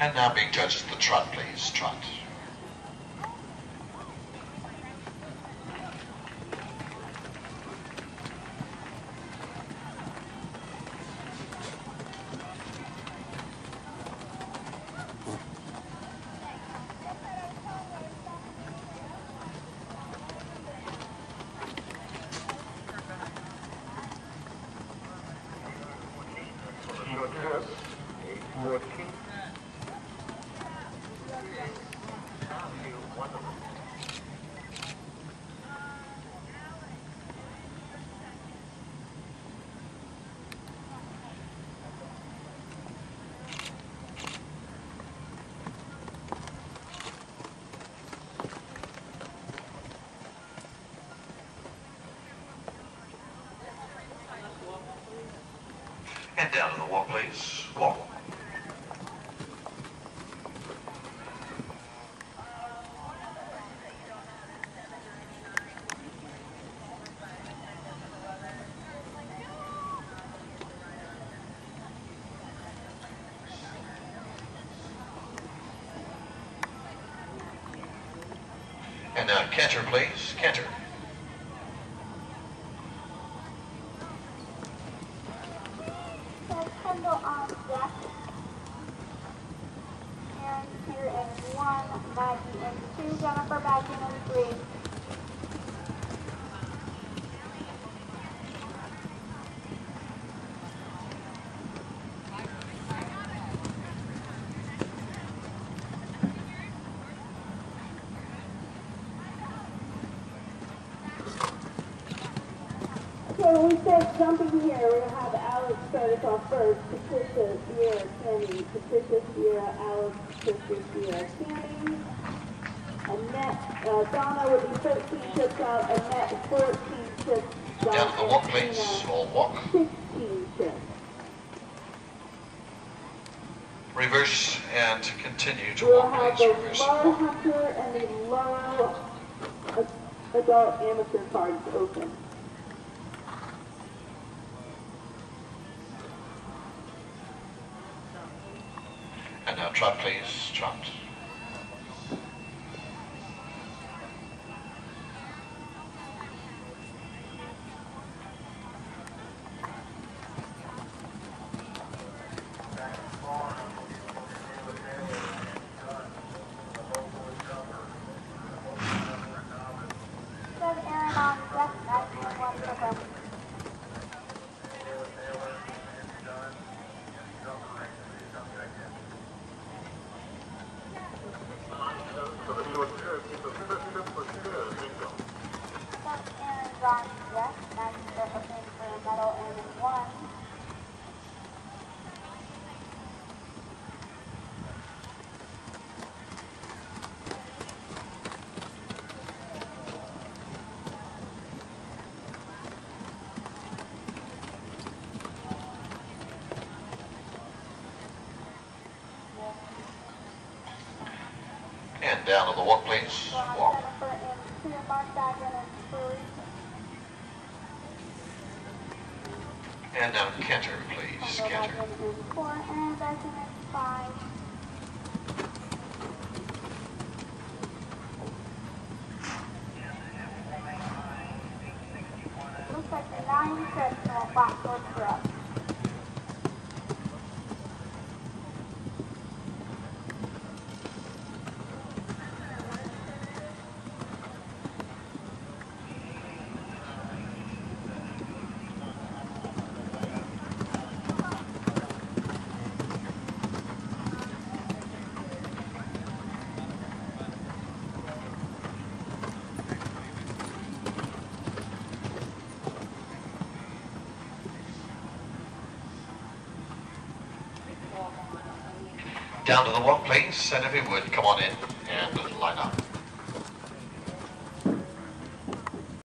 And now being judged as the trot, please, trot. Head down on the walk, please. Walk. And now canter, please. Canter. So we said jumping here, we're going to have Alex start us off first. Patricia, Sierra, Kenny. Patricia, Sierra, Alex, Patricia, Sierra, Kenny. Annette, Donna would be 13 chips out. Annette, 14 chips. Down the walk, please. All walk. 16 chips. Reverse and continue to we'll walk, please. Reverse. We'll have the low hunter and the low adult amateur cards open. Trot, please, trot. And down to the walk, please. Walk. And now canter, please. Canter. Looks like the 9 trips will back goes for us. Down to the walk, please, and if you would, come on in and line up.